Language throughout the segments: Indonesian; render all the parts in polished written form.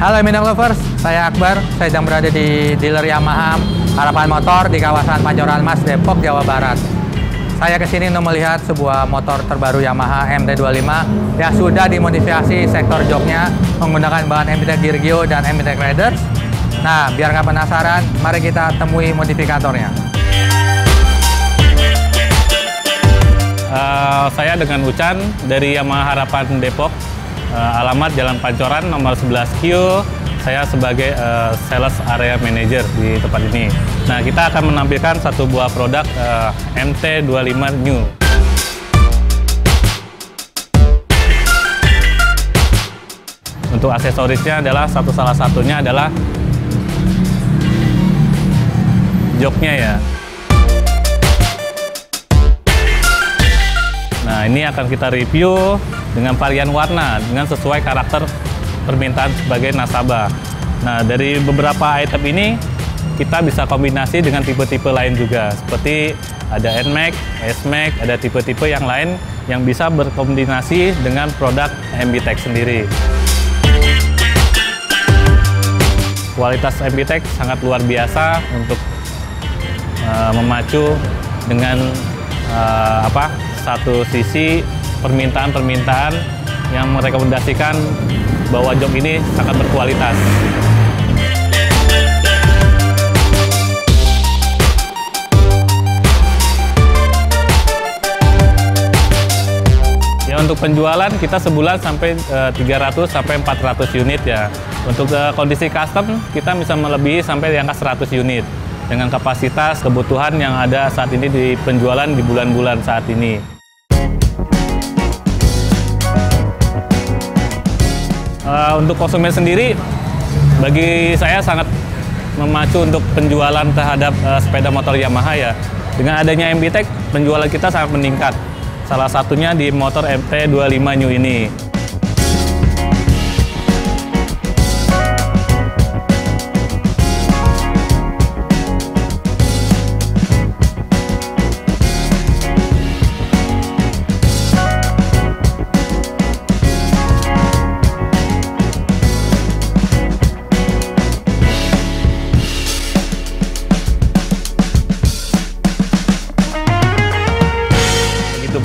Halo MBtech Lovers, saya Akbar. Saya sedang berada di dealer Yamaha Harapan Motor di kawasan Pancoran Mas Depok, Jawa Barat. Saya kesini untuk melihat sebuah motor terbaru Yamaha MT-25 yang sudah dimodifikasi sektor joknya menggunakan bahan MBtech Giorgio dan MBtech Riders. Nah, biar nggak penasaran, mari kita temui modifikatornya. Saya dengan Ucan dari Yamaha Harapan Depok, alamat Jalan Pancoran nomor 11Q. Saya sebagai sales area manager di tempat ini. Nah, kita akan menampilkan satu buah produk MT-25 New. Untuk aksesorisnya adalah salah satunya adalah joknya ya. Nah, ini akan kita review dengan varian warna, dengan sesuai karakter permintaan sebagai nasabah. Nah, dari beberapa item ini, kita bisa kombinasi dengan tipe-tipe lain juga. Seperti ada NMAX, SMAX, ada tipe-tipe yang lain yang bisa berkombinasi dengan produk MBtech sendiri. Kualitas MBtech sangat luar biasa untuk memacu dengan satu sisi permintaan yang merekomendasikan bahwa jok ini sangat berkualitas. Ya, untuk penjualan kita sebulan sampai 300 sampai 400 unit ya. Untuk kondisi custom kita bisa melebihi sampai di angka 100 unit. Dengan kapasitas kebutuhan yang ada saat ini di penjualan di bulan-bulan saat ini. Untuk konsumen sendiri, bagi saya sangat memacu untuk penjualan terhadap sepeda motor Yamaha ya. Dengan adanya MBtech, penjualan kita sangat meningkat. Salah satunya di motor MT-25 New ini.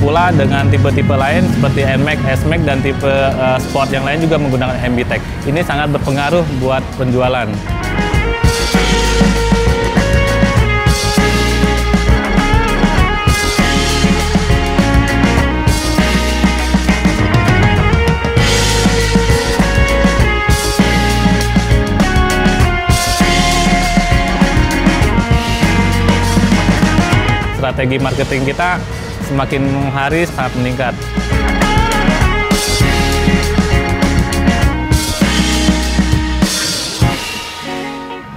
Pula dengan tipe-tipe lain seperti NMAX, SMAX, dan tipe sport yang lain juga menggunakan MBtech. Ini sangat berpengaruh buat penjualan. Strategi marketing kita semakin hari sangat meningkat.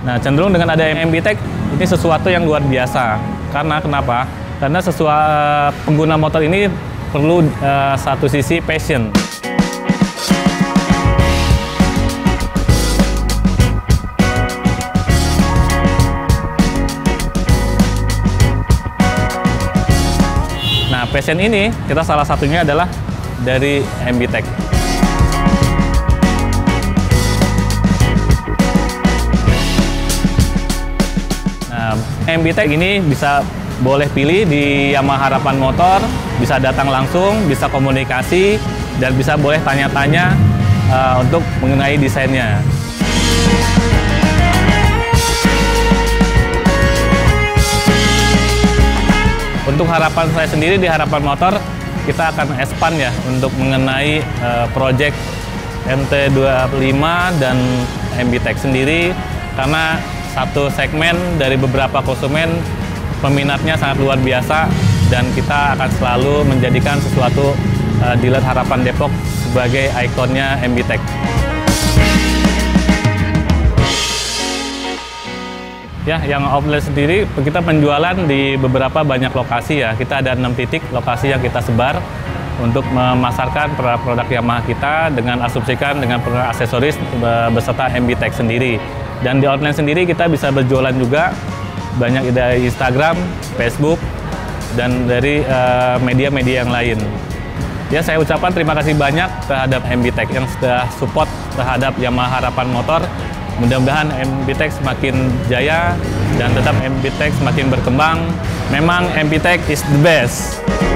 Nah, cenderung dengan ada MBtech ini sesuatu yang luar biasa. Karena kenapa? Karena pengguna motor ini perlu satu sisi passion. Nah, passion ini kita salah satunya adalah dari MBtech. Nah, MBtech ini bisa boleh pilih di Yamaha Harapan Motor, bisa datang langsung, bisa komunikasi, dan bisa boleh tanya-tanya untuk mengenai desainnya. Untuk harapan saya sendiri di Harapan Motor, kita akan expand ya untuk mengenai project MT-25 dan MBtech sendiri, karena satu segmen dari beberapa konsumen peminatnya sangat luar biasa, dan kita akan selalu menjadikan sesuatu dealer Harapan Depok sebagai ikonnya MBtech. Ya, yang outlet sendiri kita penjualan di beberapa banyak lokasi ya. Kita ada 6 titik lokasi yang kita sebar untuk memasarkan produk Yamaha kita dengan asumsikan dengan produk aksesoris beserta MBtech sendiri. Dan di outlet sendiri kita bisa berjualan juga banyak dari Instagram, Facebook, dan dari media-media yang lain. Ya, saya ucapkan terima kasih banyak terhadap MBtech yang sudah support terhadap Yamaha Harapan Motor. Mudah-mudahan MBtech semakin jaya dan tetap MBtech semakin berkembang. Memang MBtech is the best.